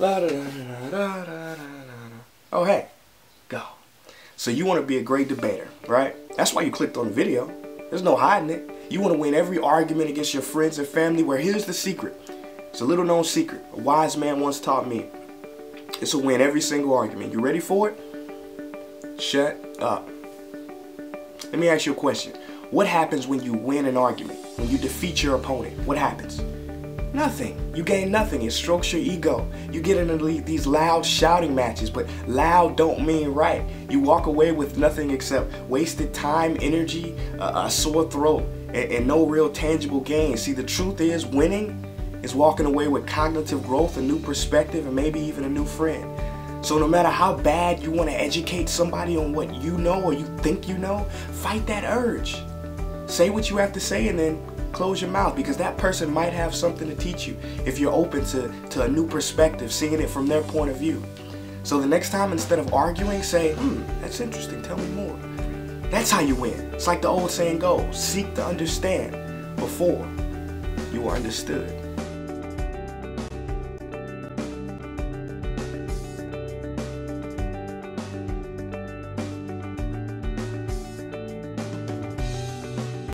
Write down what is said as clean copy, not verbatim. Oh, hey, go. So you want to be a great debater, right? That's why you clicked on the video. There's no hiding it. You want to win every argument against your friends and family. Where here's the secret. It's a little known secret. A wise man once taught me. It's a win every single argument. You ready for it? Shut up. Let me ask you a question. What happens when you win an argument? When you defeat your opponent, what happens? Nothing. You gain nothing. It strokes your ego. You get into these loud shouting matches, but loud don't mean right. You walk away with nothing except wasted time, energy, a sore throat, and no real tangible gain. See, the truth is winning is walking away with cognitive growth, a new perspective, and maybe even a new friend. So no matter how bad you want to educate somebody on what you know or you think you know, fight that urge. Say what you have to say and then close your mouth, because that person might have something to teach you if you're open to a new perspective, seeing it from their point of view. So the next time, instead of arguing, say, that's interesting, tell me more. That's how you win. It's like the old saying goes, seek to understand before you are understood.